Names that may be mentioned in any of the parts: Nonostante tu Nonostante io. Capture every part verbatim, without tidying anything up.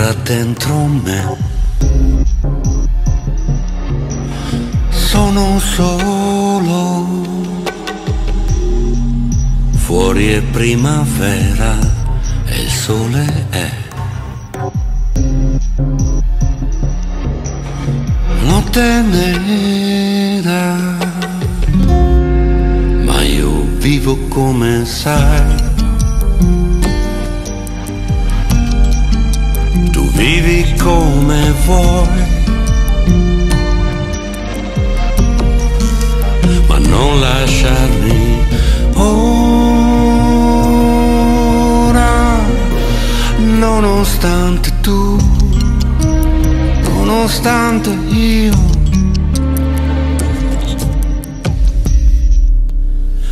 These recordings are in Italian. entra dentro me. Sono solo, fuori è primavera e il sole è. Notte nera, ma io vivo come sai. Vivi come vuoi, ma non lasciarmi ora. Nonostante tu, nonostante io.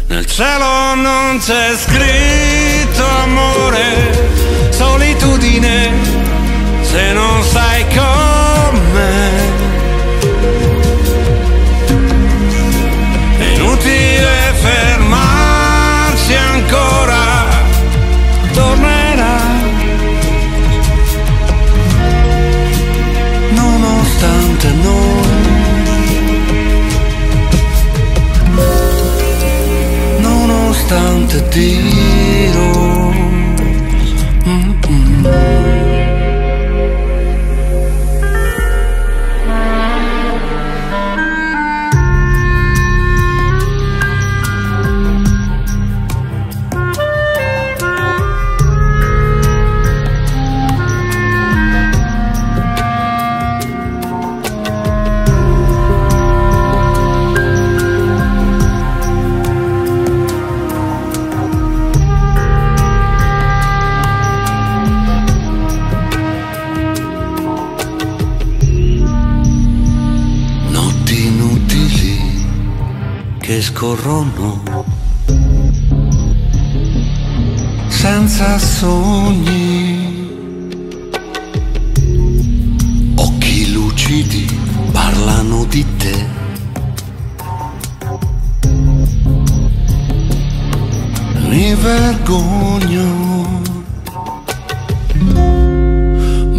Nel cielo non c'è scritto amore, solitudine. Se non sai come, è inutile fermarsi ancora, tornerà. Nonostante noi, nonostante Dio. Mm-mm. Che scorrono senza sogni, occhi lucidi parlano di te, mi vergogno,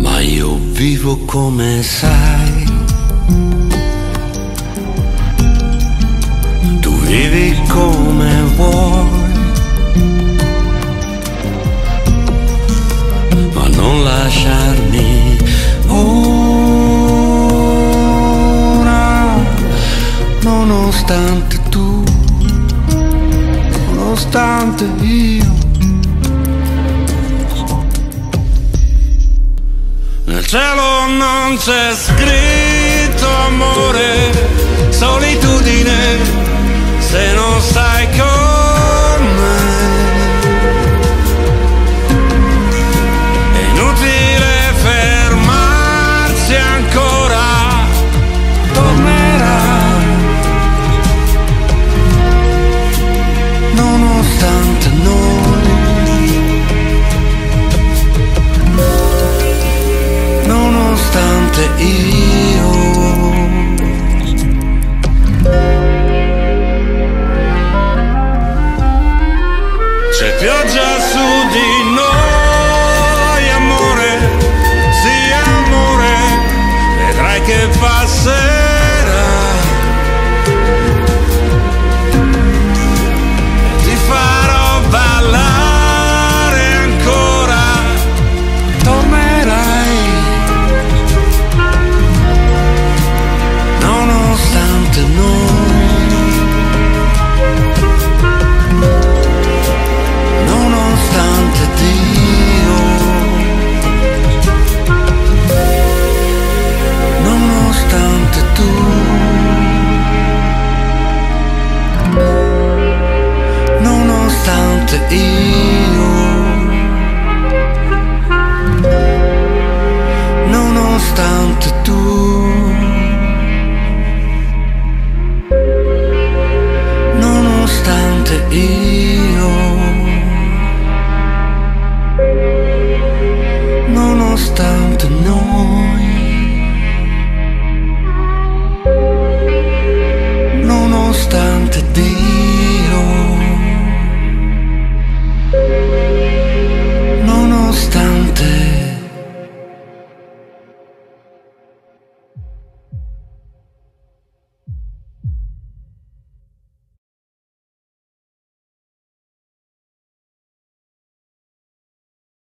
ma io vivo come sai. Vivi come vuoi, ma non lasciarmi ora. Nonostante tu, nonostante io. Nel cielo non c'è scritto amore, solitudine. Se non sai come, è inutile fermarsi ancora, tornerà. Nonostante noi, nonostante io. C'è pioggia su di noi.